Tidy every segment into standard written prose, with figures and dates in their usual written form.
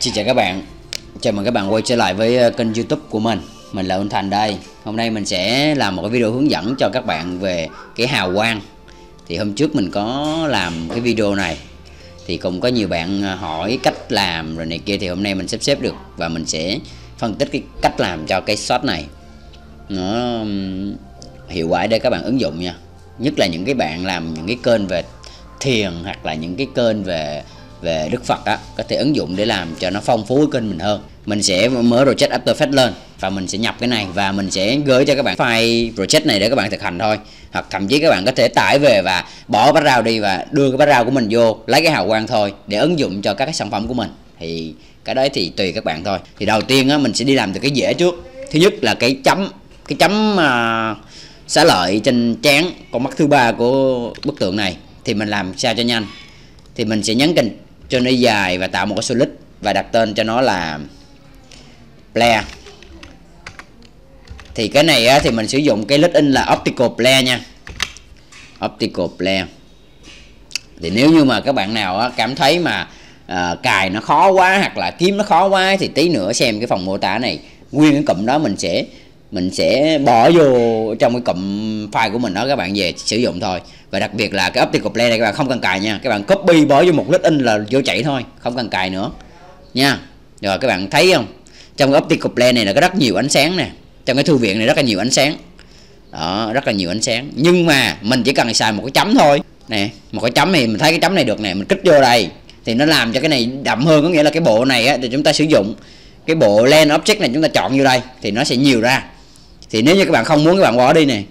Xin chào các bạn, chào mừng các bạn quay trở lại với kênh YouTube của mình. Mình là Unn Thanh đây. Hôm nay mình sẽ làm một cái video hướng dẫn cho các bạn về cái hào quang. Thì hôm trước mình có làm cái video này thì cũng có nhiều bạn hỏi cách làm rồi này kia, thì hôm nay mình sắp xếp được và mình sẽ phân tích cái cách làm cho cái shot này nó hiệu quả để các bạn ứng dụng nha. Nhất là những cái bạn làm những cái kênh về thiền hoặc là những cái kênh về Đức Phật á, có thể ứng dụng để làm cho nó phong phú cái kênh mình hơn. Mình sẽ mở project After Effects lên và mình sẽ nhập cái này và mình sẽ gửi cho các bạn file project này để các bạn thực hành thôi. Hoặc thậm chí các bạn có thể tải về và bỏ bát rau đi và đưa cái bát rau của mình vô, lấy cái hào quang thôi để ứng dụng cho các cái sản phẩm của mình. Thì cái đấy thì tùy các bạn thôi. Thì đầu tiên á, mình sẽ đi làm từ cái dễ trước. Thứ nhất là cái chấm xá lợi trên trán con mắt thứ ba của bức tượng này. Thì mình làm sao cho nhanh thì mình sẽ nhấn kình cho nó dài và tạo một cái solid và đặt tên cho nó là Player. Thì cái này á, thì mình sử dụng cái list in là Optical Player nha, Optical Player. Thì nếu như mà các bạn nào á, cảm thấy mà cài nó khó quá hoặc là kiếm nó khó quá thì tí nữa xem cái phần mô tả này, nguyên cái cụm đó mình sẽ bỏ vô trong cái cụm file của mình đó, các bạn về sử dụng thôi. Và đặc biệt là cái Optical Player này các bạn không cần cài nha, các bạn copy bỏ vô một list in là vô chạy thôi, không cần cài nữa nha. Rồi các bạn thấy không, trong cái Optical Player này là có rất nhiều ánh sáng nè, trong cái thư viện này rất là nhiều ánh sáng đó, rất là nhiều ánh sáng. Nhưng mà mình chỉ cần xài một cái chấm thôi nè, một cái chấm thì mình thấy cái chấm này được nè, mình kích vô đây thì nó làm cho cái này đậm hơn. Có nghĩa là cái bộ này á, thì chúng ta sử dụng cái bộ lens object này, chúng ta chọn vô đây thì nó sẽ nhiều ra. Thì nếu như các bạn không muốn, các bạn bỏ đi nè,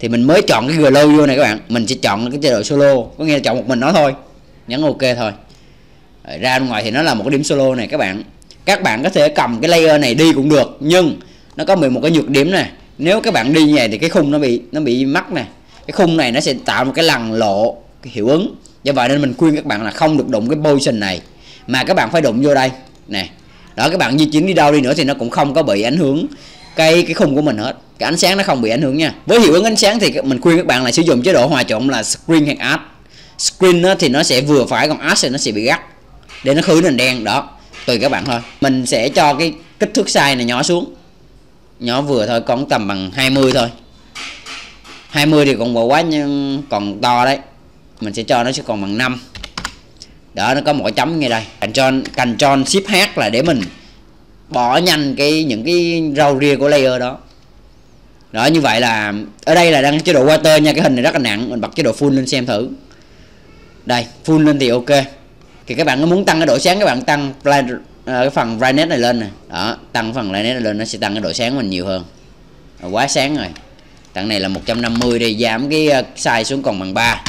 thì mình mới chọn cái glow vô này các bạn, mình sẽ chọn cái chế độ solo, có nghĩa là chọn một mình nó thôi, nhấn ok thôi. Rồi, ra bên ngoài thì nó là một cái điểm solo này các bạn. Các bạn có thể cầm cái layer này đi cũng được, nhưng nó có 11 cái nhược điểm nè. Nếu các bạn đi như vậy thì cái khung nó bị mắc nè, cái khung này nó sẽ tạo một cái lằn lộ cái hiệu ứng. Do vậy nên mình khuyên các bạn là không được đụng cái position này, mà các bạn phải đụng vô đây nè. Đó, các bạn di chuyển đi đâu đi nữa thì nó cũng không có bị ảnh hưởng cái khung của mình hết, cái ánh sáng nó không bị ảnh hưởng nha. Với hiệu ứng ánh sáng thì mình khuyên các bạn là sử dụng chế độ hòa trộn là screen hay art. Screen thì nó sẽ vừa phải, còn art thì nó sẽ bị gắt để nó khử nền đen đó, tùy các bạn thôi. Mình sẽ cho cái kích thước size này nhỏ xuống, nhỏ vừa thôi, còn tầm bằng 20 thôi. 20 thì còn quá nhưng còn to đấy, mình sẽ cho nó sẽ còn bằng 5 đó. Nó có một cái chấm ngay đây. Control Shift H là để mình bỏ nhanh những cái râu ria của layer đó. Đó, như vậy là ở đây là đang chế độ water nha, cái hình này rất là nặng, mình bật chế độ full lên xem thử. Đây, full lên thì ok. Thì các bạn có muốn tăng cái độ sáng, các bạn tăng cái phần brightness này lên nè. Đó, tăng phần brightness này lên nó sẽ tăng cái độ sáng của mình nhiều hơn. Rồi, quá sáng rồi. Tặng này là 150 đi, giảm cái size xuống còn bằng 3.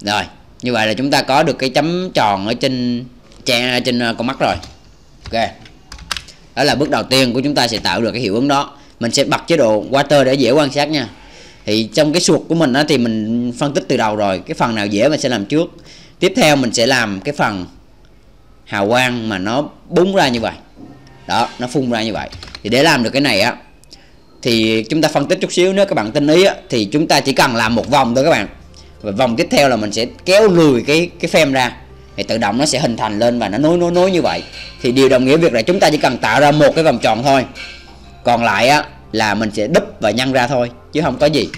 Rồi, như vậy là chúng ta có được cái chấm tròn ở trên con mắt rồi. Ok. Đó là bước đầu tiên của chúng ta sẽ tạo được cái hiệu ứng đó. Mình sẽ bật chế độ water để dễ quan sát nha. Thì trong cái suột của mình á, thì mình phân tích từ đầu rồi, cái phần nào dễ mình sẽ làm trước. Tiếp theo mình sẽ làm cái phần hào quang mà nó búng ra như vậy. Đó, nó phun ra như vậy. Thì để làm được cái này á thì chúng ta phân tích chút xíu, nếu các bạn tin ý á, thì chúng ta chỉ cần làm một vòng thôi các bạn. Và vòng tiếp theo là mình sẽ kéo lùi cái frame ra thì tự động nó sẽ hình thành lên và nó nối như vậy. Thì điều đồng nghĩa việc là chúng ta chỉ cần tạo ra một cái vòng tròn thôi, còn lại á là mình sẽ đúp và nhân ra thôi chứ không có gì.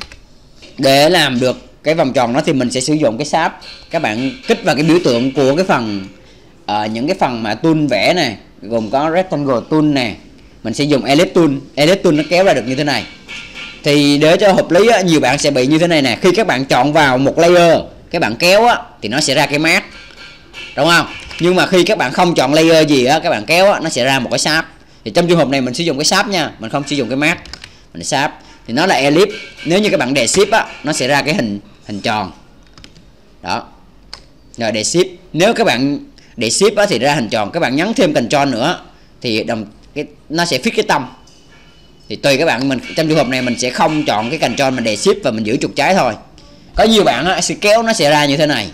Để làm được cái vòng tròn đó thì mình sẽ sử dụng cái sáp. Các bạn kích vào cái biểu tượng của cái phần những cái phần mà tool vẽ này, gồm có rectangle tool nè, mình sẽ dùng ellipse tool. Ellipse tool nó kéo ra được như thế này. Thì để cho hợp lý á, nhiều bạn sẽ bị như thế này nè, khi các bạn chọn vào một layer, các bạn kéo á thì nó sẽ ra cái mask, đúng không? Nhưng mà khi các bạn không chọn layer gì á, các bạn kéo á, nó sẽ ra một cái sáp. Thì trong trường hợp này mình sử dụng cái sáp nha, mình không sử dụng cái mask, mình sáp. Thì nó là ellipse. Nếu như các bạn để shift á, nó sẽ ra cái hình tròn. Đó. Rồi để shift, nếu các bạn để shift á thì ra hình tròn, các bạn nhấn thêm control nữa thì nó sẽ fix cái tâm. Thì tùy các bạn, mình trong trường hợp này mình sẽ không chọn cái control, mình để shift và mình giữ chuột trái thôi. Có nhiều bạn á, sẽ kéo nó sẽ ra như thế này.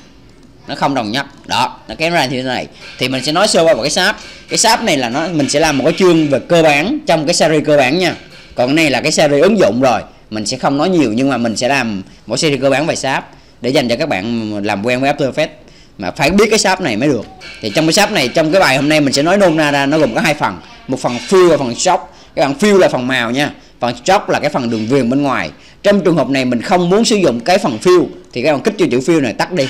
Nó không đồng nhất. Đó, nó kéo ra như thế này. Thì mình sẽ nói sơ qua một cái sáp. Cái sáp này là mình sẽ làm một cái chương về cơ bản trong cái series cơ bản nha. Còn cái này là cái series ứng dụng rồi, mình sẽ không nói nhiều, nhưng mà mình sẽ làm mỗi series cơ bản về sáp để dành cho các bạn làm quen với After Effects. mà phải biết cái sharp này mới được. Thì trong cái sharp này, trong cái bài hôm nay mình sẽ nói nôm na ra, nó gồm có hai phần, một phần fill và phần sharp. Cái phần fill là phần màu nha, phần sharp là cái phần đường viền bên ngoài. Trong trường hợp này mình không muốn sử dụng cái phần fill thì cái phần kích cho chữ fill này tắt đi.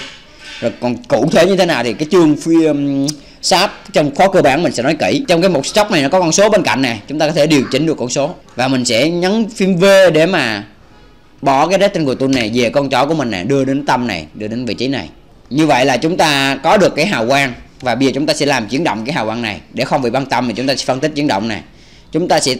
Rồi còn cụ thể như thế nào thì cái chương sharp trong khóa cơ bản mình sẽ nói kỹ. Trong cái mục sharp này nó có con số bên cạnh nè, chúng ta có thể điều chỉnh được con số, và mình sẽ nhấn phím V để mà bỏ cái rectangle tool này về con chó của mình nè, đưa đến tâm này, đưa đến vị trí này. Như vậy là chúng ta có được cái hào quang, và bây giờ chúng ta sẽ làm chuyển động cái hào quang này. Để không bị băng tâm thì chúng ta sẽ phân tích chuyển động này. Chúng ta sẽ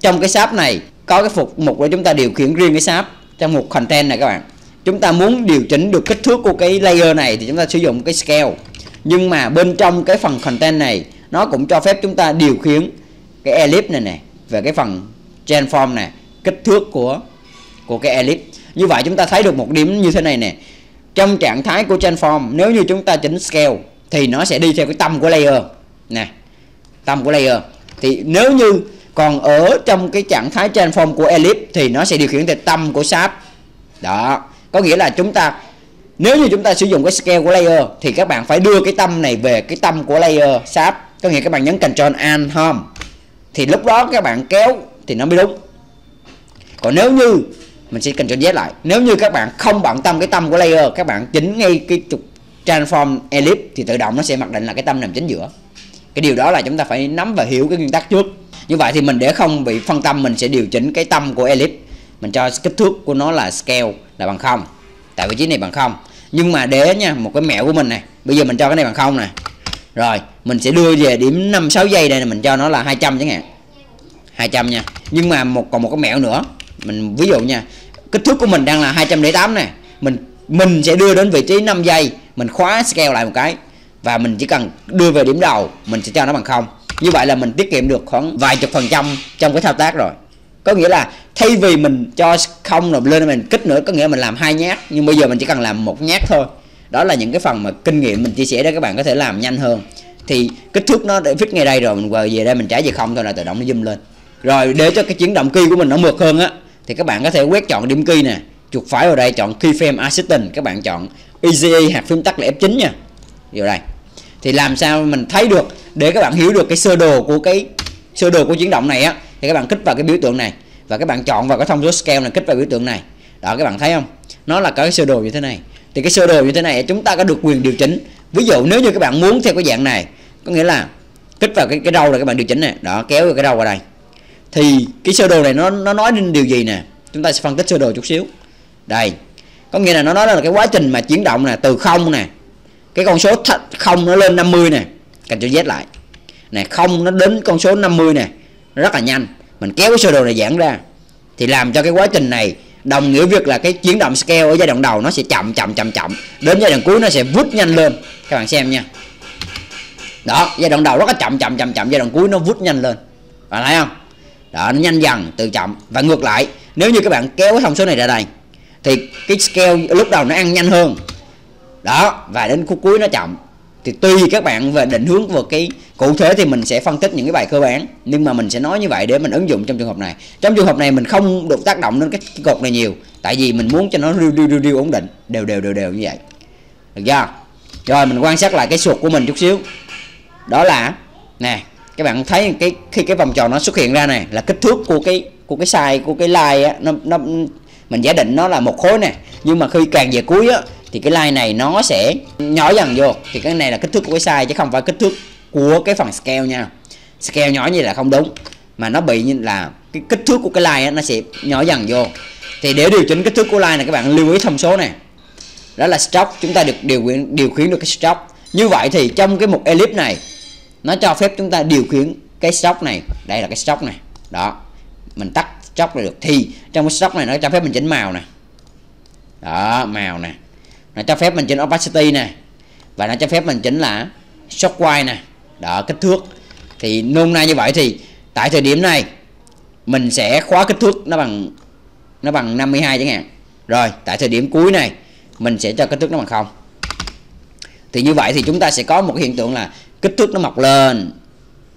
trong cái sharp này có cái mục để chúng ta điều khiển riêng cái sharp. Trong mục content này các bạn, chúng ta muốn điều chỉnh được kích thước của cái layer này thì chúng ta sử dụng cái scale. Nhưng mà bên trong cái phần content này nó cũng cho phép chúng ta điều khiển cái ellipse này nè, về cái phần transform này, kích thước của cái ellipse. Như vậy chúng ta thấy được một điểm như thế này nè. Trong trạng thái của transform, nếu như chúng ta chỉnh scale thì nó sẽ đi theo cái tâm của layer nè, tâm của layer. Thì nếu như còn ở trong cái trạng thái transform của ellipse thì nó sẽ điều khiển theo tâm của sharp. Đó, có nghĩa là chúng ta, nếu như chúng ta sử dụng cái scale của layer thì các bạn phải đưa cái tâm này về cái tâm của layer sharp. Có nghĩa các bạn nhấn Ctrl Alt Home thì lúc đó các bạn kéo thì nó mới đúng. Còn nếu như mình sẽ Ctrl Z lại, nếu như các bạn không bận tâm cái tâm của layer, các bạn chỉnh ngay cái trục transform ellipse thì tự động nó sẽ mặc định là cái tâm nằm chính giữa. Cái điều đó là chúng ta phải nắm và hiểu cái nguyên tắc trước. Như vậy thì mình để không bị phân tâm, mình sẽ điều chỉnh cái tâm của ellipse. Mình cho kích thước của nó là scale là bằng 0, tại vị trí này bằng 0. Nhưng mà để nha, một cái mẹo của mình này, bây giờ mình cho cái này bằng 0 này, rồi mình sẽ đưa về điểm 5-6 giây đây này, mình cho nó là 200 chẳng hạn, 200 nha. Nhưng mà còn một cái mẹo nữa, mình ví dụ nha, kích thước của mình đang là 208 này, mình sẽ đưa đến vị trí 5 giây, mình khóa scale lại một cái và mình chỉ cần đưa về điểm đầu, mình sẽ cho nó bằng 0. Như vậy là mình tiết kiệm được khoảng vài chục % trong cái thao tác rồi. Có nghĩa là thay vì mình cho 0 rồi lên mình kích nữa, có nghĩa mình làm 2 nhát, nhưng bây giờ mình chỉ cần làm 1 nhát thôi. Đó là những cái phần mà kinh nghiệm mình chia sẻ để các bạn có thể làm nhanh hơn. Thì kích thước nó để fix ngay đây rồi, mình về đây mình trả về 0 thôi là tự động nó zoom lên. Rồi để cho cái chuyển động key của mình nó mượt hơn á, thì các bạn có thể quét chọn điểm key nè, chuột phải vào đây chọn keyframe assistant, các bạn chọn ECE hạt phím tắt là F9 nha. Điều đây thì làm sao mình thấy được, để các bạn hiểu được cái sơ đồ của chuyển động này á, thì các bạn kích vào cái biểu tượng này và các bạn chọn vào cái thông số scale này, kích vào biểu tượng này. Đó, các bạn thấy không? Nó là cái sơ đồ như thế này. Thì cái sơ đồ như thế này chúng ta có được quyền điều chỉnh. Ví dụ nếu như các bạn muốn theo cái dạng này, có nghĩa là kích vào cái râu là các bạn điều chỉnh này, đó, kéo cái râu vào đây. Thì cái sơ đồ này nó nói đến điều gì nè? Chúng ta sẽ phân tích sơ đồ chút xíu. Đây. Có nghĩa là nó nói là cái quá trình mà chuyển động nè, từ 0 nè, cái con số 0 nó lên 50 nè, Ctrl Z lại. Này, 0 nó đến con số 50 nè, rất là nhanh. Mình kéo cái sơ đồ này giãn ra thì làm cho cái quá trình này đồng nghĩa việc là cái chuyển động scale ở giai đoạn đầu nó sẽ chậm, đến giai đoạn cuối nó sẽ vút nhanh lên. Các bạn xem nha. Đó, giai đoạn đầu rất là chậm, giai đoạn cuối nó vút nhanh lên. Bạn thấy không? Đó, nó nhanh dần từ chậm. Và ngược lại, nếu như các bạn kéo cái thông số này ra đây thì cái scale lúc đầu nó ăn nhanh hơn. Đó, và đến khúc cuối nó chậm. Thì tùy các bạn về định hướng vào cái cụ thể thì mình sẽ phân tích những cái bài cơ bản, nhưng mà mình sẽ nói như vậy để mình ứng dụng trong trường hợp này. Trong trường hợp này mình không được tác động đến cái cột này nhiều, tại vì mình muốn cho nó riu ổn định, đều như vậy. Được chưa? Rồi mình quan sát lại cái sụt của mình chút xíu. Đó là nè, các bạn thấy cái khi cái vòng tròn nó xuất hiện ra này là kích thước của cái size của cái line á, nó mình giả định nó là một khối nè, nhưng mà khi càng về cuối á thì cái line này nó sẽ nhỏ dần vô. Thì cái này là kích thước của cái size chứ không phải kích thước của cái phần scale nha. Scale nhỏ như là không đúng, mà nó bị như là cái kích thước của cái line ấy, nó sẽ nhỏ dần vô. Thì để điều chỉnh kích thước của line này các bạn lưu ý thông số này, đó là stroke. Chúng ta được điều khiển được cái stroke. Như vậy thì trong cái mục ellipse này nó cho phép chúng ta điều khiển cái stroke này. Đây là cái stroke này. Đó, mình tắt stroke là được. Thì trong cái stroke này nó cho phép mình chỉnh màu nè. Đó, màu nè. Nó cho phép mình chỉnh opacity nè, và nó cho phép mình chỉnh là shockwave nè. Đó, kích thước. Thì nôm na như vậy thì tại thời điểm này mình sẽ khóa kích thước nó bằng 52 chẳng hạn. Rồi tại thời điểm cuối này mình sẽ cho kích thước nó bằng 0. Thì như vậy thì chúng ta sẽ có một cái hiện tượng là kích thước nó mọc lên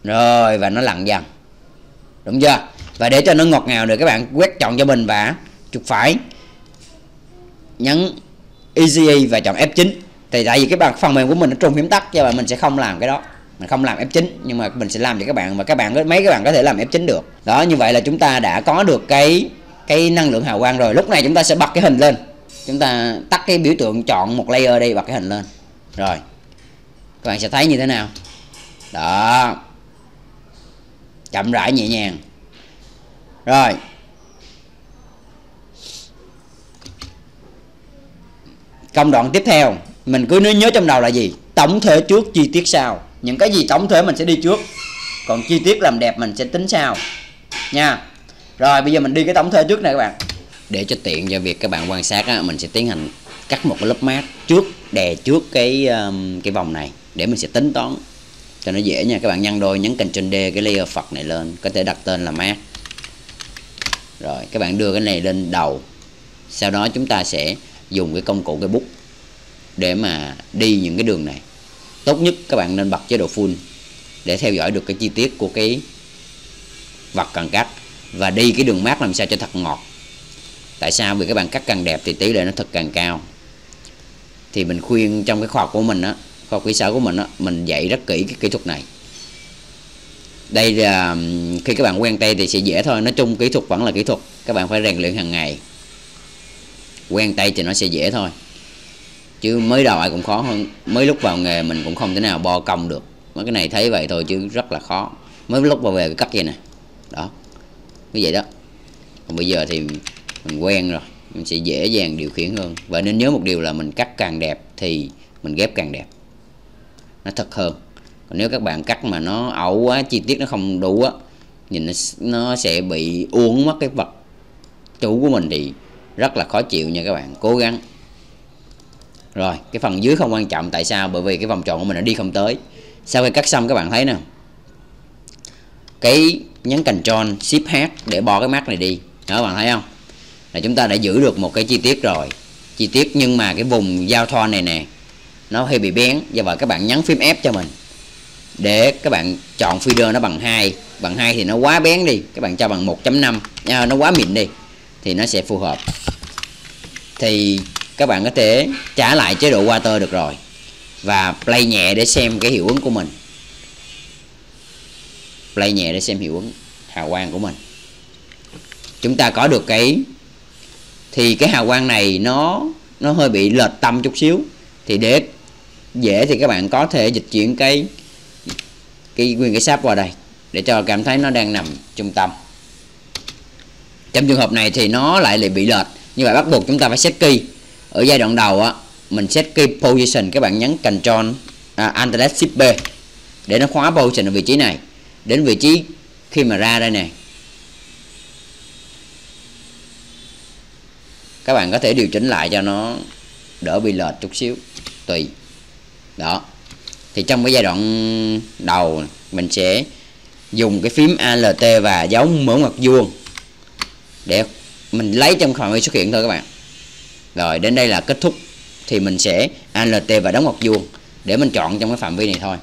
rồi và nó lặn dần. Đúng chưa? Và để cho nó ngọt ngào được, các bạn quét chọn cho mình và chuột phải nhấn ECE và chọn F9. Thì tại vì cái bằng phần mềm của mình nó trùng phím tắt, cho nên mình sẽ không làm cái đó, mình không làm F9, nhưng mà mình sẽ làm cho các bạn, mà các bạn mấy các bạn có thể làm F9 được. Đó, như vậy là chúng ta đã có được cái năng lượng hào quang rồi. Lúc này chúng ta sẽ bật cái hình lên. Chúng ta tắt cái biểu tượng, chọn một layer đây, bật cái hình lên. Rồi. Các bạn sẽ thấy như thế nào. Đó. Chậm rãi nhẹ nhàng. Rồi. Công đoạn tiếp theo, mình cứ nhớ trong đầu là gì? Tổng thể trước, chi tiết sau. Những cái gì tổng thể mình sẽ đi trước, còn chi tiết làm đẹp mình sẽ tính sau nha. Rồi bây giờ mình đi cái tổng thể trước này các bạn. Để cho tiện cho việc các bạn quan sát á, mình sẽ tiến hành cắt một cái lớp mát trước, đè trước cái vòng này để mình sẽ tính toán cho nó dễ nha. Các bạn nhân đôi, nhấn Ctrl D cái layer Phật này lên, có thể đặt tên là mát. Rồi các bạn đưa cái này lên đầu. Sau đó chúng ta sẽ dùng cái công cụ cái bút để mà đi những cái đường này. Tốt nhất các bạn nên bật chế độ full để theo dõi được cái chi tiết của cái vật cần cắt, và đi cái đường mát làm sao cho thật ngọt. Tại sao? Vì các bạn cắt càng đẹp thì tỷ lệ nó thật càng cao. Thì mình khuyên trong cái khoa học của mình á, khoa học kỹ sở của mình á, mình dạy rất kỹ cái kỹ thuật này. Đây là khi các bạn quen tay thì sẽ dễ thôi. Nói chung kỹ thuật vẫn là kỹ thuật, các bạn phải rèn luyện hàng ngày. Quen tay thì nó sẽ dễ thôi, chứ mới đầu ai cũng khó hơn. Mới lúc vào nghề mình cũng không thể nào bo cong được. Mấy cái này thấy vậy thôi chứ rất là khó. Mới lúc vào về cắt vậy nè. Đó, như vậy đó. Còn bây giờ thì mình quen rồi, mình sẽ dễ dàng điều khiển hơn. Và nên nhớ một điều là mình cắt càng đẹp thì mình ghép càng đẹp, nó thật hơn. Còn nếu các bạn cắt mà nó ẩu quá, chi tiết nó không đủ á, nhìn nó sẽ bị uốn mất cái vật chủ của mình thì rất là khó chịu nha các bạn. Cố gắng. Rồi, cái phần dưới không quan trọng. Tại sao? Bởi vì cái vòng tròn của mình nó đi không tới. Sau khi cắt xong các bạn thấy nè, cái nhấn Ctrl Shift H để bỏ cái mát này đi. Đó, các bạn thấy không? Là chúng ta đã giữ được một cái chi tiết rồi. Chi tiết, nhưng mà cái vùng giao thoa này nè, nó hơi bị bén. Do vậy các bạn nhấn phím F cho mình, để các bạn chọn feeder nó bằng 2. Bằng 2 thì nó quá bén đi, các bạn cho bằng 1.5 nha, nó quá mịn đi thì nó sẽ phù hợp. Thì các bạn có thể trả lại chế độ water được rồi, và play nhẹ để xem cái hiệu ứng của mình. Play nhẹ để xem hiệu ứng hào quang của mình. Chúng ta có được cái, thì cái hào quang này nó hơi bị lệch tâm chút xíu. Thì để dễ thì các bạn có thể dịch chuyển cái nguyên cái sáp vào đây để cho cảm thấy nó đang nằm trung tâm. Trong trường hợp này thì nó lại bị lệch, như vậy bắt buộc chúng ta phải set key. Ở giai đoạn đầu á, mình set key position, các bạn nhấn Ctrl Alt Shift B để nó khóa position ở vị trí này. Đến vị trí khi mà ra đây nè, các bạn có thể điều chỉnh lại cho nó đỡ bị lệch chút xíu, tùy. Đó. Thì trong cái giai đoạn đầu mình sẽ dùng cái phím Alt và dấu mở ngoặc vuông để mình lấy trong phạm vi xuất hiện thôi các bạn. Rồi đến đây là kết thúc, thì mình sẽ Alt và đóng ngoặc vuông để mình chọn trong cái phạm vi này thôi.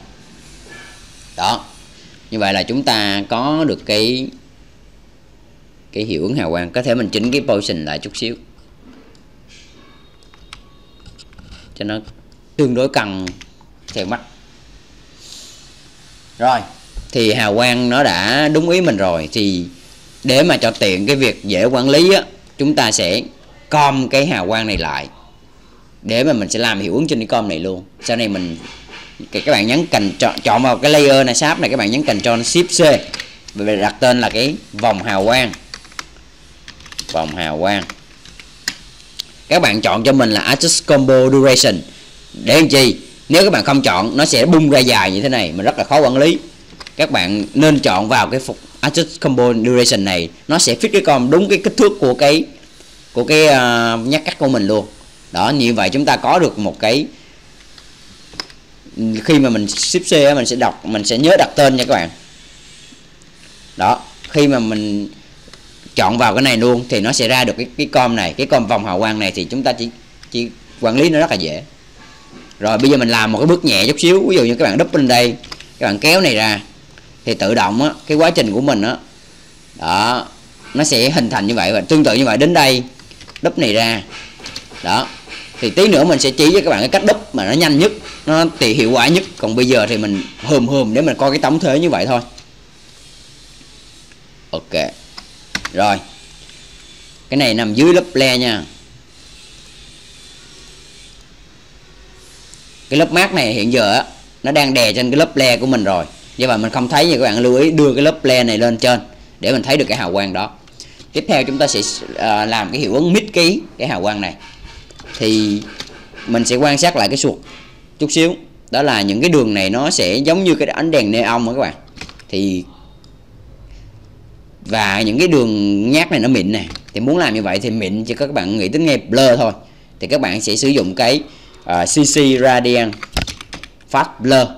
Đó. Như vậy là chúng ta có được cái hiệu ứng hào quang. Có thể mình chỉnh cái position lại chút xíu cho nó tương đối cân theo mắt. Rồi, thì hào quang nó đã đúng ý mình rồi. Thì để mà cho tiện cái việc dễ quản lý á, chúng ta sẽ com cái hào quang này lại để mà mình sẽ làm hiệu ứng trên cái com này luôn. Sau này mình các bạn nhấn chọn vào cái layer này, sáp này, các bạn nhấn Ctrl Shift C và đặt tên là cái vòng hào quang. Vòng hào quang. Các bạn chọn cho mình là Adjust Combo Duration. Để làm chi? Nếu các bạn không chọn nó sẽ bung ra dài như thế này, mình rất là khó quản lý. Các bạn nên chọn vào cái phục Adjust Combo Duration này, nó sẽ fit cái con đúng cái kích thước của cái nhát cắt của mình luôn. Đó, như vậy chúng ta có được một cái, khi mà mình Shift C mình sẽ đọc, mình sẽ nhớ đặt tên nha các bạn. Đó, khi mà mình chọn vào cái này luôn thì nó sẽ ra được cái com này, cái com vòng hào quang này, thì chúng ta chỉ quản lý nó rất là dễ. Rồi bây giờ mình làm một cái bước nhẹ chút xíu, ví dụ như các bạn đúp lên đây, các bạn kéo này ra thì tự động á, cái quá trình của mình á, đó, nó sẽ hình thành như vậy. Và tương tự như vậy đến đây, đúp này ra, đó, Thì tí nữa mình sẽ chỉ cho các bạn cái cách đúp mà nó nhanh nhất, nó thì hiệu quả nhất. Còn bây giờ thì mình hườm để mình coi cái tổng thể như vậy thôi. Ok. Rồi. Cái này nằm dưới lớp layer nha. Cái lớp mask này hiện giờ á, nó đang đè trên cái lớp layer của mình rồi. Vậy mà mình không thấy, thì các bạn lưu ý đưa cái lớp layer này lên trên để mình thấy được cái hào quang đó. Tiếp theo chúng ta sẽ làm cái hiệu ứng mid key cái hào quang này. Thì mình sẽ quan sát lại cái suột chút xíu. Đó là những cái đường này nó sẽ giống như cái ánh đèn neon đó các bạn. Thì và những cái đường nhát này nó mịn nè. Thì muốn làm như vậy thì mịn chỉ có các bạn nghĩ tới nghe blur thôi. Thì các bạn sẽ sử dụng cái CC Radiant Fast Blur.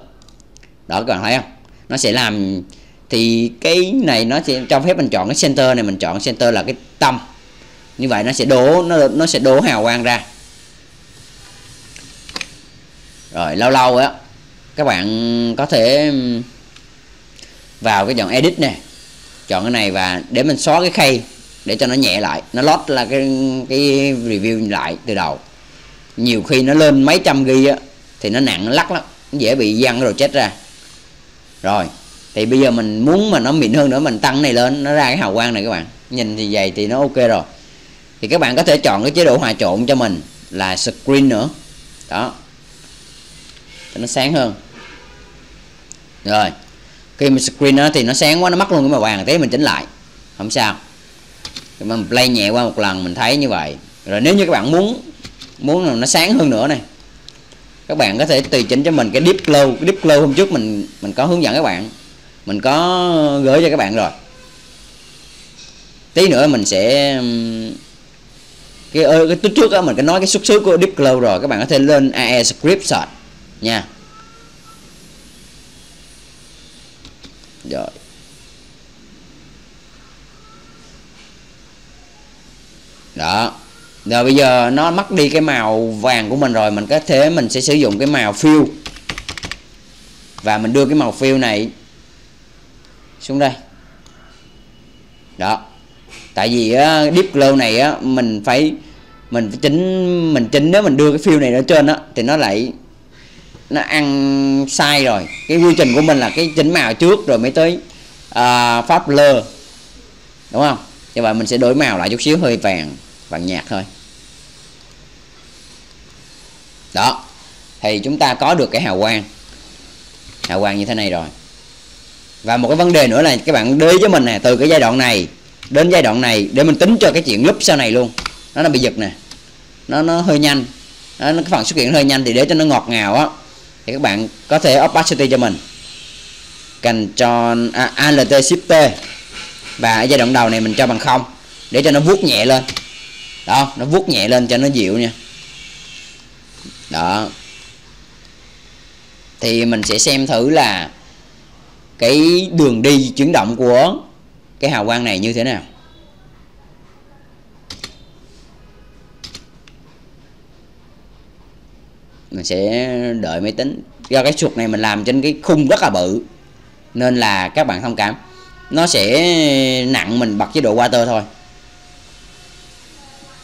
Đó các bạn thấy không? Nó sẽ làm. Thì cái này nó sẽ cho phép mình chọn cái center này. Mình chọn center là cái tâm. Như vậy nó sẽ đổ, nó sẽ đổ hào quang ra. Rồi lâu lâu á, các bạn có thể vào cái dòng edit nè, chọn cái này và để mình xóa cái khay để cho nó nhẹ lại, nó load là cái review lại từ đầu. Nhiều khi nó lên mấy trăm ghi á thì nó nặng lắc lắm, dễ bị văng rồi chết ra. Rồi thì bây giờ mình muốn mà nó mịn hơn nữa, mình tăng cái này lên, nó ra cái hào quang này các bạn. Nhìn thì vậy thì nó ok rồi. Thì các bạn có thể chọn cái chế độ hòa trộn cho mình là screen nữa. Đó. Cho nó sáng hơn. Rồi. Khi mình screen đó thì nó sáng quá, nó mất luôn cái màu vàng, thế mình chỉnh lại. Không sao. Thì mình play nhẹ qua một lần mình thấy như vậy. Rồi nếu như các bạn muốn nó sáng hơn nữa này, các bạn có thể tùy chỉnh cho mình cái deep glow. Cái deep glow hôm trước mình có hướng dẫn các bạn. Mình có gửi cho các bạn rồi. Tí nữa mình sẽ cái tức trước á, mình có nói cái xuất xứ của Deep Glow rồi, các bạn có thể lên AE Script Search nha. Rồi. Đó. Rồi bây giờ nó mất đi cái màu vàng của mình rồi, mình có thể mình sẽ sử dụng cái màu fill. Và mình đưa cái màu fill này xuống đây. Đó. Tại vì deep glow này á, mình phải chỉnh nếu mình đưa cái fill này ở trên á thì nó lại nó ăn sai rồi. Cái quy trình của mình là cái chỉnh màu trước rồi mới tới pháp blur. Đúng không? Như vậy mình sẽ đổi màu lại chút xíu, hơi vàng nhạt thôi. Đó. Thì chúng ta có được cái hào quang như thế này rồi. Và một cái vấn đề nữa là các bạn để ý với mình nè, từ cái giai đoạn này đến giai đoạn này để mình tính cho cái chuyện lúc sau này luôn. Nó bị giật nè. Nó hơi nhanh. Nó cái phần xuất hiện hơi nhanh, thì để cho nó ngọt ngào á thì các bạn có thể opacity cho mình. Ctrl Alt Shift T. Và ở giai đoạn đầu này mình cho bằng 0 để cho nó vuốt nhẹ lên. Đó, nó vuốt nhẹ lên cho nó dịu nha. Đó. Thì mình sẽ xem thử là cái đường đi chuyển động của cái hào quang này như thế nào. Mình sẽ đợi máy tính. Do cái chuột này mình làm trên cái khung rất là bự nên là các bạn thông cảm. Nó sẽ nặng, mình bật chế độ water thôi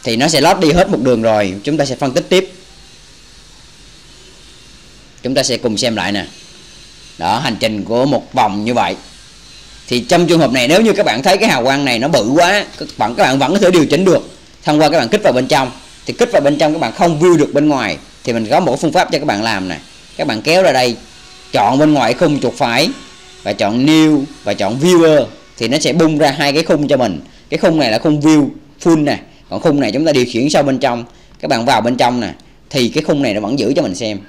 thì nó sẽ lót đi hết một đường rồi. Chúng ta sẽ phân tích tiếp. Chúng ta sẽ cùng xem lại nè. Đó, hành trình của một vòng như vậy. Thì trong trường hợp này nếu như các bạn thấy cái hào quang này nó bự quá, các bạn vẫn có thể điều chỉnh được thông qua các bạn kích vào bên trong. Thì kích vào bên trong các bạn không view được bên ngoài thì mình có một phương pháp cho các bạn làm nè. Các bạn kéo ra đây, chọn bên ngoài khung chuột phải và chọn new và chọn viewer thì nó sẽ bung ra hai cái khung cho mình. Cái khung này là khung view full nè, còn khung này chúng ta điều khiển sau bên trong. Các bạn vào bên trong nè thì cái khung này nó vẫn giữ cho mình xem.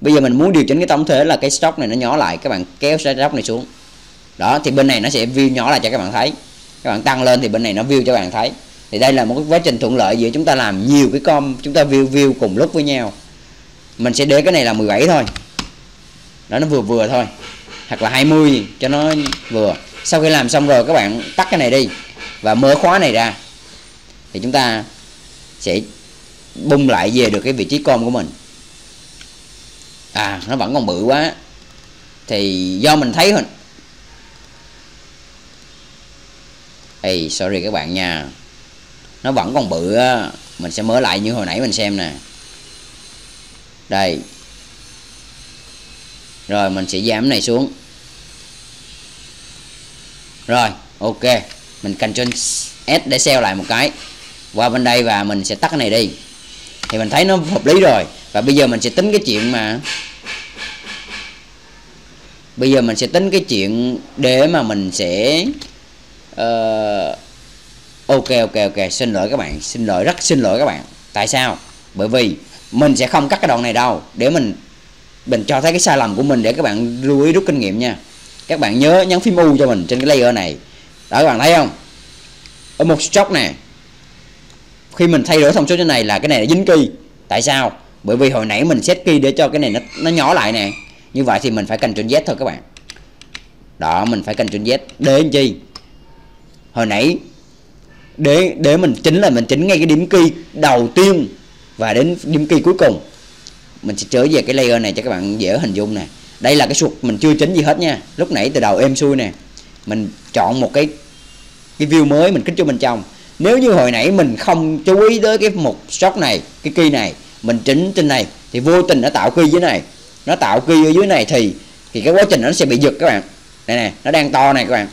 Bây giờ mình muốn điều chỉnh cái tổng thể là cái stock này nó nhỏ lại, các bạn kéo cái stock này xuống. Đó, thì bên này nó sẽ view nhỏ lại cho các bạn thấy. Các bạn tăng lên thì bên này nó view cho các bạn thấy. Thì đây là một cái quá trình thuận lợi giữa chúng ta làm nhiều cái com, chúng ta view cùng lúc với nhau. Mình sẽ để cái này là 17 thôi. Đó, nó vừa thôi. Hoặc là 20 cho nó vừa. Sau khi làm xong rồi các bạn tắt cái này đi và mở khóa này ra. Thì chúng ta sẽ bung lại về được cái vị trí com của mình. À, nó vẫn còn bự quá. Thì do mình thấy thôi. Hey, sorry các bạn nha. Nó vẫn còn bự á. Mình sẽ mở lại như hồi nãy mình xem nè. Đây. Rồi mình sẽ giảm này xuống. Rồi, ok. Mình Ctrl S để sell lại một cái. Qua bên đây và mình sẽ tắt cái này đi. Thì mình thấy nó hợp lý rồi. Và bây giờ mình sẽ tính cái chuyện mà để mà mình sẽ ok, xin lỗi các bạn, rất xin lỗi các bạn. Tại sao? Bởi vì mình sẽ không cắt cái đoạn này đâu, để mình cho thấy cái sai lầm của mình, để các bạn lưu ý rút kinh nghiệm nha. Các bạn nhớ nhấn phím U cho mình trên cái layer này. Đó, các bạn thấy không? Ở một stroke nè, khi mình thay đổi thông số trên này là cái này là dính key. Tại sao? Bởi vì hồi nãy mình set key để cho cái này nó nhỏ lại nè. Như vậy thì mình phải Ctrl Z thôi các bạn. Đó, mình phải Ctrl Z để làm chi? Hồi nãy để mình chính là mình chỉnh ngay cái điểm key đầu tiên và đến điểm key cuối cùng. Mình sẽ trở về cái layer này cho các bạn dễ hình dung nè. Đây là cái chuột mình chưa chỉnh gì hết nha. Lúc nãy từ đầu êm xuôi nè. Mình chọn một cái view mới, mình kích cho bên trong. Nếu như hồi nãy mình không chú ý tới cái một shot này, cái key này, mình chỉnh trên này thì vô tình nó tạo key dưới này. Nó tạo key ở dưới này thì cái quá trình nó sẽ bị giật các bạn. Đây nè, nó đang to này các bạn.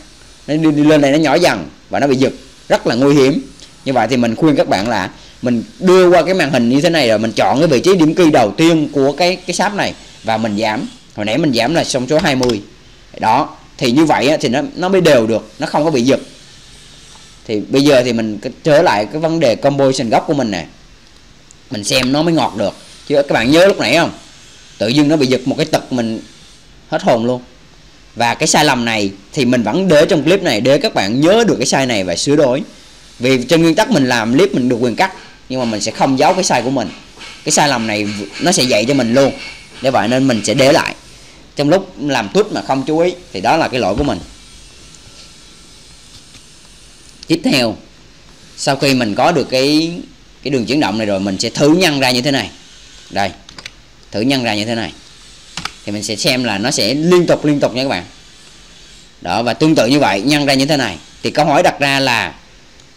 Nó đi lên này nó nhỏ dần và nó bị giật, rất là nguy hiểm. Như vậy thì mình khuyên các bạn là mình đưa qua cái màn hình như thế này, rồi mình chọn cái vị trí điểm key đầu tiên của cái sáp này và mình giảm. Hồi nãy mình giảm là thông số 20. Đó, thì như vậy thì nó mới đều được, nó không có bị giật. Thì bây giờ thì mình trở lại cái vấn đề composition góc của mình nè. Mình xem nó mới ngọt được. Chứ các bạn nhớ lúc nãy không? Tự dưng nó bị giật một cái tật mình hết hồn luôn. Và cái sai lầm này thì mình vẫn để trong clip này để các bạn nhớ được cái sai này và sửa đổi. Vì trên nguyên tắc mình làm clip mình được quyền cắt, nhưng mà mình sẽ không giấu cái sai của mình. Cái sai lầm này nó sẽ dạy cho mình luôn. Để vậy nên mình sẽ để lại. Trong lúc làm tút mà không chú ý thì đó là cái lỗi của mình. Tiếp theo, sau khi mình có được cái đường chuyển động này rồi, mình sẽ thử nhân ra như thế này. Đây, thử nhân ra như thế này thì mình sẽ xem là nó sẽ liên tục nha các bạn. Đó, và tương tự như vậy, nhân ra như thế này thì câu hỏi đặt ra là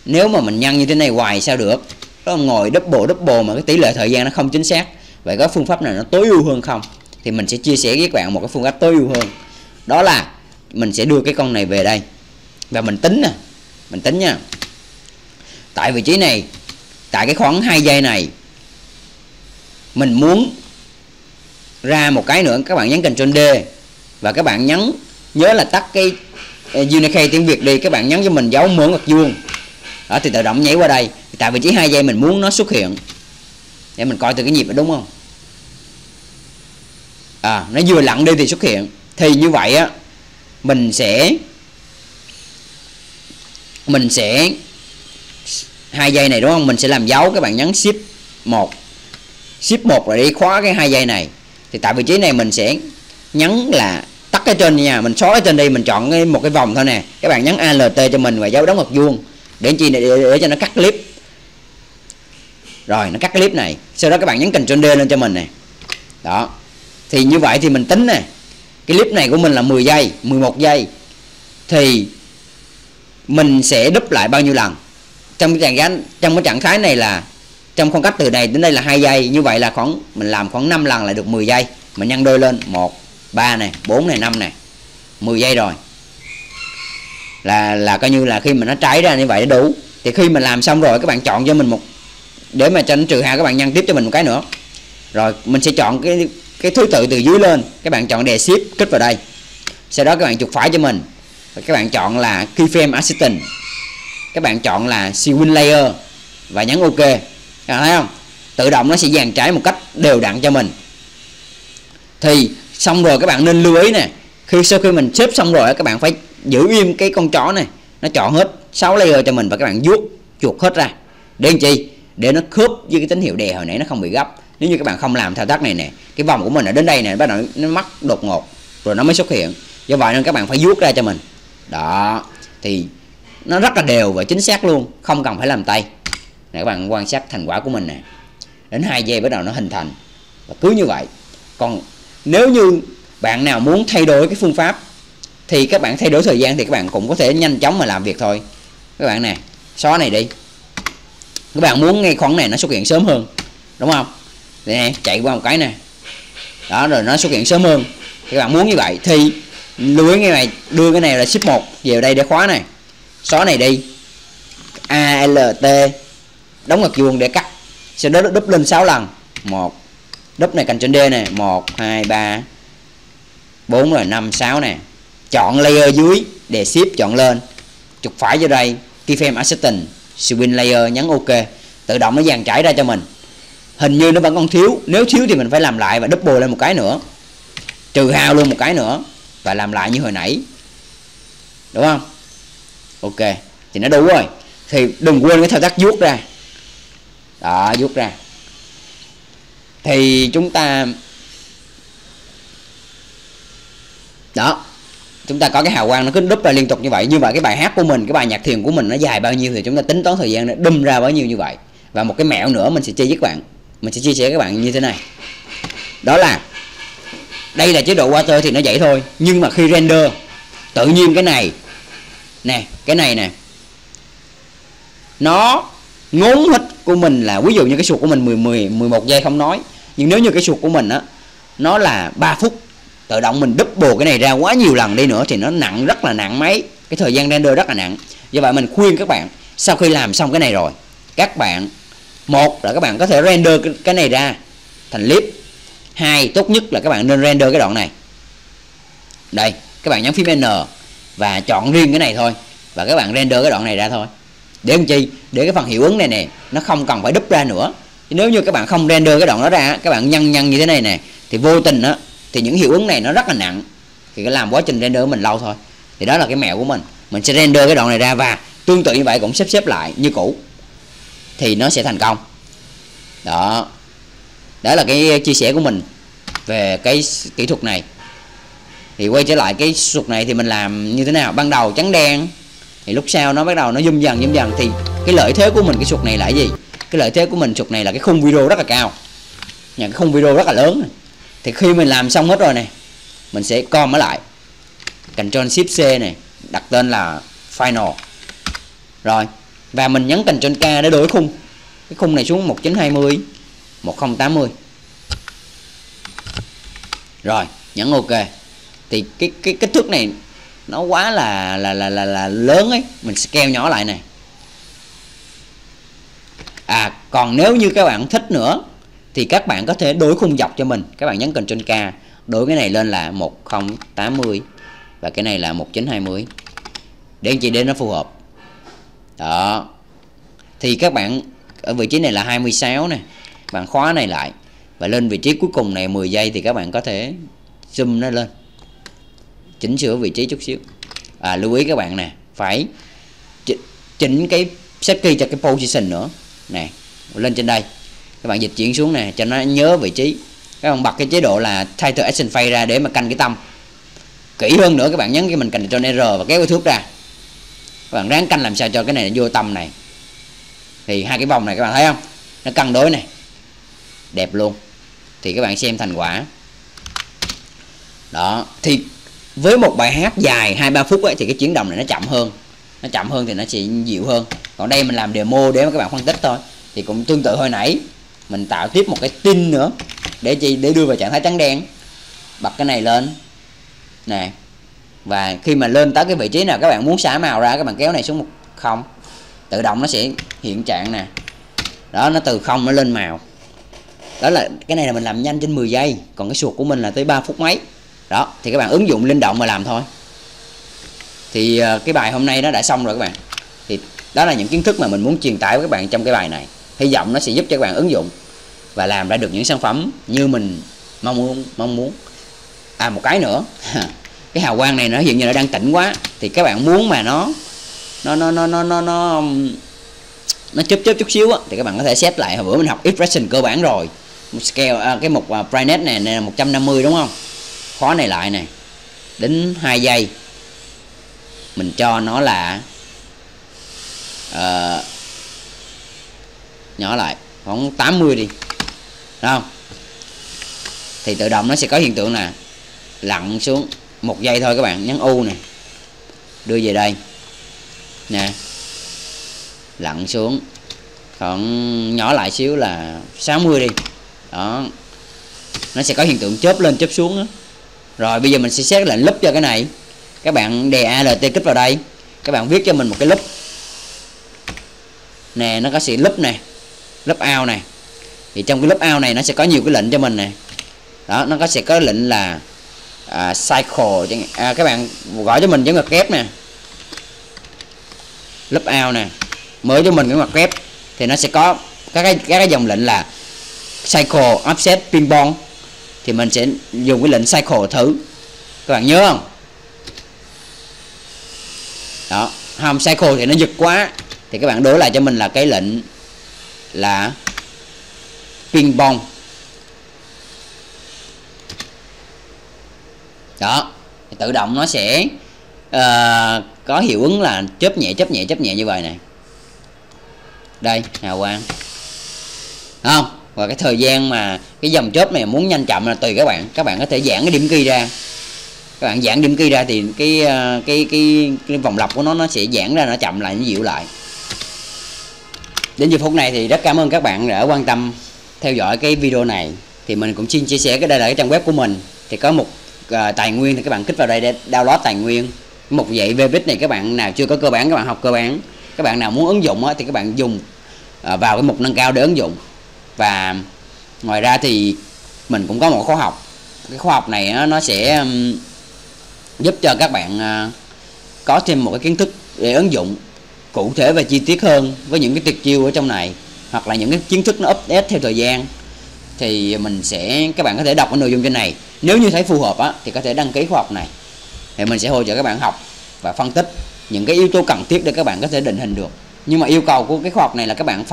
nếu mà mình nhân như thế này hoài sao được? Nó ngồi double mà cái tỷ lệ thời gian nó không chính xác. Vậy có phương pháp nào nó tối ưu hơn không? Thì mình sẽ chia sẻ với các bạn một cái phương pháp tối ưu hơn. Đó là mình sẽ đưa cái con này về đây và mình tính nè. Mình tính nha. Tại vị trí này, tại cái khoảng 2 giây này, mình muốn ra một cái nữa. Các bạn nhấn Ctrl D và các bạn nhấn, nhớ là tắt cái Unicode tiếng Việt đi. Các bạn nhấn cho mình dấu mở ngoặc vuông. Đó, thì tự động nhảy qua đây. Tại vị trí 2 giây mình muốn nó xuất hiện. Để mình coi từ cái nhịp đó đúng không? À, nó vừa lặn đi thì xuất hiện. Thì như vậy á, mình sẽ 2 giây này đúng không? Mình sẽ làm dấu, các bạn nhấn Shift 1. Shift 1 rồi đi khóa cái 2 giây này. Thì tại vị trí này mình sẽ nhấn là tắt cái trên nha, mình xóa cái trên đi, mình chọn một cái vòng thôi nè. Các bạn nhấn ALT cho mình và dấu đóng ngoặc vuông để chi, để cho nó cắt clip. Rồi nó cắt clip này. Sau đó các bạn nhấn Ctrl D lên cho mình nè. Đó. Thì như vậy thì mình tính nè. Cái clip này của mình là 10 giây, 11 giây. Thì mình sẽ đúp lại bao nhiêu lần trong cái trạng thái này, là trong khoảng cách từ này đến đây là 2 giây. Như vậy là khoảng mình làm khoảng 5 lần là được 10 giây. Mình nhân đôi lên 1, 3 này, 4 này, 5 này. 10 giây rồi. Là coi như là khi mình nó trái ra như vậy đã đủ. Thì khi mình làm xong rồi các bạn chọn cho mình một, để mà cho nó trừ hao, các bạn nhân tiếp cho mình một cái nữa. Rồi mình sẽ chọn cái thứ tự từ dưới lên. Các bạn chọn đè Shift kích vào đây. Sau đó các bạn chuột phải cho mình. Các bạn chọn là Keyframe Assistant. Các bạn chọn là Swing Layer và nhấn OK. Các bạn thấy không? Tự động nó sẽ dàn trải một cách đều đặn cho mình. Thì xong rồi các bạn nên lưu ý nè. Sau khi mình xếp xong rồi, các bạn phải giữ im cái con chó này. Nó chọn hết 6 layer cho mình và các bạn vuốt chuột hết ra. Để làm chi? Để nó khớp với cái tín hiệu đè hồi nãy, nó không bị gấp. Nếu như các bạn không làm thao tác này nè, cái vòng của mình ở đến đây nè, bắt đầu nó mắc đột ngột rồi nó mới xuất hiện. Do vậy nên các bạn phải vuốt ra cho mình. Đó, thì nó rất là đều và chính xác luôn, không cần phải làm tay. Nè, các bạn quan sát thành quả của mình nè. Đến 2 giây bắt đầu nó hình thành. Và cứ như vậy. Còn nếu như bạn nào muốn thay đổi cái phương pháp thì các bạn thay đổi thời gian thì các bạn cũng có thể nhanh chóng mà làm việc thôi. Các bạn nè, xóa này đi. Các bạn muốn ngay khoảng này nó xuất hiện sớm hơn, đúng không? Nè, chạy qua một cái nè. đó, rồi nó xuất hiện sớm hơn. Các bạn muốn như vậy thì lưu ý ngay này, đưa cái này là ship 1 về đây để khóa này, xóa này đi, ALT đóng ngoặc vuông để cắt, sau đó đúp lên 6 lần, 1 đúp này cạnh trên D này, 1 2 3 4 rồi 5 6 nè, chọn layer dưới để ship, chọn lên, trục phải vô đây, keyframe adjustment, spin layer, nhấn OK, tự động nó dàn trải ra cho mình. Hình như nó vẫn còn thiếu, nếu thiếu thì mình phải làm lại và double lên một cái nữa, trừ hao luôn một cái nữa và làm lại như hồi nãy, đúng không? OK, thì nó đủ rồi. Thì đừng quên cái thao tác vuốt ra, đó, vuốt ra. Thì chúng ta đó, chúng ta có cái hào quang nó cứ đúp ra liên tục như vậy. Như vậy cái bài hát của mình, cái bài nhạc thiền của mình nó dài bao nhiêu thì chúng ta tính toán thời gian nó đâm ra bao nhiêu như vậy. Và một cái mẹo nữa mình sẽ chia với các bạn, mình sẽ chia sẻ với các bạn như thế này. Đó là đây là chế độ water thì nó vậy thôi, nhưng mà khi render tự nhiên cái này nè, cái này nè, nó ngốn hết của mình là, ví dụ như cái chuột của mình 11 giây không nói, nhưng nếu như cái chuột của mình á nó là 3 phút, tự động mình double cái này ra quá nhiều lần đi nữa thì nó nặng, rất là nặng máy, cái thời gian render rất là nặng. Do vậy mình khuyên các bạn sau khi làm xong cái này rồi, các bạn một là các bạn có thể render cái này ra thành clip, hai tốt nhất là các bạn nên render cái đoạn này đây, các bạn nhấn phím N và chọn riêng cái này thôi, và các bạn render cái đoạn này ra thôi, để làm chi, để cái phần hiệu ứng này nè nó không cần phải đúp ra nữa. Nếu như các bạn không render cái đoạn đó ra, các bạn nhăn nhăn như thế này nè, thì vô tình á thì những hiệu ứng này nó rất là nặng, thì cái làm quá trình render của mình lâu thôi. Thì đó là cái mẹo của mình, mình sẽ render cái đoạn này ra và tương tự như vậy cũng xếp lại như cũ thì nó sẽ thành công. Đó, đó là cái chia sẻ của mình về cái kỹ thuật này. Thì quay trở lại cái thuật này thì mình làm như thế nào, ban đầu trắng đen thì lúc sau nó bắt đầu nó zoom dần. Thì cái lợi thế của mình cái thuật này là cái gì? Cái lợi thế của mình thuật này là cái khung video rất là cao, nhà cái khung video rất là lớn. Thì khi mình làm xong hết rồi này, mình sẽ com nó lại, Ctrl Shift C này, đặt tên là Final rồi, và mình nhấn Ctrl K để đổi khung, cái khung này xuống 1920 1080 rồi nhấn OK. Thì cái kích thước này nó quá là lớn ấy, mình scale nhỏ lại này. À, còn nếu như các bạn thích nữa thì các bạn có thể đổi khung dọc cho mình, các bạn nhấn Ctrl K, đổi cái này lên là 1080 và cái này là 1920 để chị để nó phù hợp. Đó, thì các bạn ở vị trí này là 26 này, bạn khóa này lại và lên vị trí cuối cùng này 10 giây thì các bạn có thể zoom nó lên, chỉnh sửa vị trí chút xíu. À, lưu ý các bạn nè, phải chỉnh cái set key cho cái position nữa nè, lên trên đây các bạn dịch chuyển xuống nè cho nó nhớ vị trí. Các bạn bật cái chế độ là title action fade ra để mà canh cái tâm kỹ hơn nữa. Các bạn nhấn cái mình cành Ctrl R và kéo cái thước ra, các bạn ráng canh làm sao cho cái này vô tâm này. Thì hai cái vòng này các bạn thấy không, nó cân đối này, đẹp luôn. Thì các bạn xem thành quả đó. Thì với một bài hát dài 2-3 phút ấy, thì cái chuyển động này nó chậm hơn, thì nó sẽ dịu hơn. Còn đây mình làm demo để mà các bạn phân tích thôi. Thì cũng tương tự hồi nãy mình tạo tiếp một cái tin nữa để chi, để đưa vào trạng thái trắng đen, bật cái này lên nè, và khi mà lên tới cái vị trí nào các bạn muốn xả màu ra, các bạn kéo này xuống 10, tự động nó sẽ hiện trạng nè. Đó, nó từ 0 nó lên màu. Đó là cái này là mình làm nhanh trên 10 giây, còn cái chuột của mình là tới 3 phút mấy. Đó, thì các bạn ứng dụng linh động mà làm thôi. Thì cái bài hôm nay nó đã xong rồi các bạn. Thì đó là những kiến thức mà mình muốn truyền tải với các bạn trong cái bài này. Hy vọng nó sẽ giúp cho các bạn ứng dụng và làm ra được những sản phẩm như mình mong muốn. À, một cái nữa, cái hào quang này nó hiện như nó đang tĩnh quá, thì các bạn muốn mà nó chớp chút xíu á, thì các bạn có thể set lại. Hồi bữa mình học expression cơ bản rồi, scale cái mục brightness này là 150 đúng không, khóa này lại này, đến 2 giây mình cho nó là nhỏ lại khoảng 80 đi, đúng không? Thì tự động nó sẽ có hiện tượng là lặn xuống 1 giây thôi. Các bạn nhấn U này, đưa về đây nè, lặn xuống còn nhỏ lại xíu là 60 đi. Đó, nó sẽ có hiện tượng chớp lên chớp xuống đó. Rồi bây giờ mình sẽ xét lệnh loop cho cái này. Các bạn đè ALT kích vào đây, các bạn viết cho mình một cái loop nè, nó có sự loop này, loop out này. Thì trong cái loop out này nó sẽ có nhiều cái lệnh cho mình nè. Đó, nó sẽ có lệnh là cycle, các bạn gọi cho mình cái ngoặc kép nè, loop out nè, mới cho mình cái ngoặc kép thì nó sẽ có các cái dòng lệnh là cycle, offset, ping pong. Thì mình sẽ dùng cái lệnh cycle thử, các bạn nhớ không? Đó, không cycle thì nó giật quá, thì các bạn đối lại cho mình là cái lệnh là ping pong. Đó, thì tự động nó sẽ có hiệu ứng là chớp nhẹ như vậy này. Đây, hào quang. Đúng không? Và cái thời gian mà cái dòng chớp này muốn nhanh chậm là tùy các bạn. Các bạn có thể giãn cái điểm key ra. Các bạn giãn điểm key ra thì cái vòng lặp của nó sẽ giãn ra, nó chậm lại, nó dịu lại. Đến giờ phút này thì rất cảm ơn các bạn đã quan tâm theo dõi cái video này. Thì mình cũng xin chia sẻ cái đây là cái trang web của mình. Thì có một tài nguyên thì các bạn kích vào đây để download tài nguyên. Một dạy VBIT này, các bạn nào chưa có cơ bản, các bạn học cơ bản. Các bạn nào muốn ứng dụng thì các bạn dùng vào cái mục nâng cao để ứng dụng. Và ngoài ra thì mình cũng có một khóa học. Cái khóa học này nó sẽ giúp cho các bạn có thêm một cái kiến thức để ứng dụng cụ thể và chi tiết hơn với những cái tuyệt chiêu ở trong này, hoặc là những cái kiến thức nó update theo thời gian. Thì các bạn có thể đọc cái nội dung trên này. Nếu như thấy phù hợp thì có thể đăng ký khóa học này. Thì mình sẽ hỗ trợ các bạn học và phân tích những cái yếu tố cần thiết để các bạn có thể định hình được. Nhưng mà yêu cầu của cái khóa học này là các bạn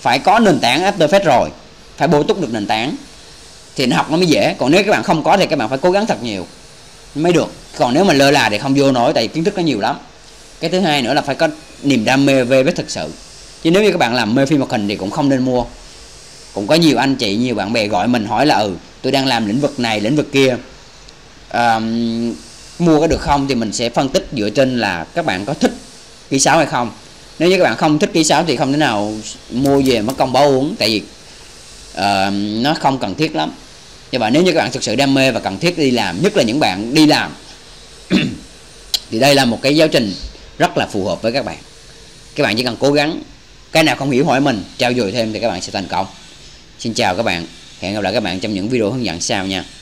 phải có nền tảng After Effects rồi, phải bổ túc được nền tảng thì nó học nó mới dễ. Còn nếu các bạn không có thì các bạn phải cố gắng thật nhiều mới được. Còn nếu mà lơ là thì không vô nổi, tại vì kiến thức nó nhiều lắm. Cái thứ hai nữa là phải có niềm đam mê về VBIT thực sự. Chứ nếu như các bạn làm mê phim hoạt hình thì cũng không nên mua. Cũng có nhiều anh chị, nhiều bạn bè gọi mình hỏi là tôi đang làm lĩnh vực này, lĩnh vực kia, mua có được không? Thì mình sẽ phân tích dựa trên là các bạn có thích kỹ xảo hay không. Nếu như các bạn không thích kỹ xảo thì không thể nào mua về mất công bỏ uống, tại vì nó không cần thiết lắm. Nhưng mà nếu như các bạn thực sự đam mê và cần thiết đi làm, nhất là những bạn đi làm thì đây là một cái giáo trình rất là phù hợp với các bạn. Các bạn chỉ cần cố gắng, cái nào không hiểu hỏi mình, trau dồi thêm thì các bạn sẽ thành công. Xin chào các bạn, hẹn gặp lại các bạn trong những video hướng dẫn sau nha.